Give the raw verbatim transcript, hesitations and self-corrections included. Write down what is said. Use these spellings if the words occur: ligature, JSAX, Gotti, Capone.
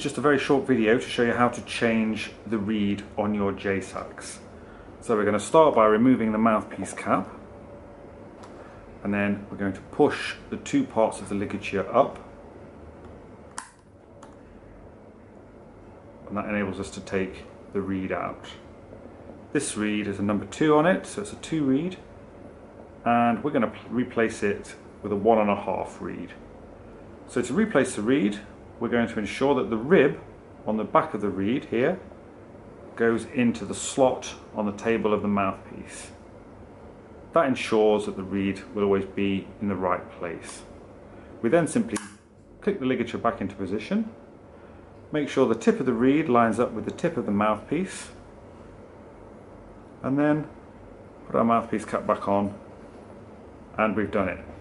is just a very short video to show you how to change the reed on your J SAX. So we're going to start by removing the mouthpiece cap, and then we're going to push the two parts of the ligature up, and that enables us to take the reed out. This reed is a number two on it, so it's a two reed, and we're going to replace it with a one and a half reed. So to replace the reed, we're going to ensure that the rib on the back of the reed here goes into the slot on the table of the mouthpiece. That ensures that the reed will always be in the right place. We then simply click the ligature back into position, make sure the tip of the reed lines up with the tip of the mouthpiece, and then put our mouthpiece cap back on, and we've done it.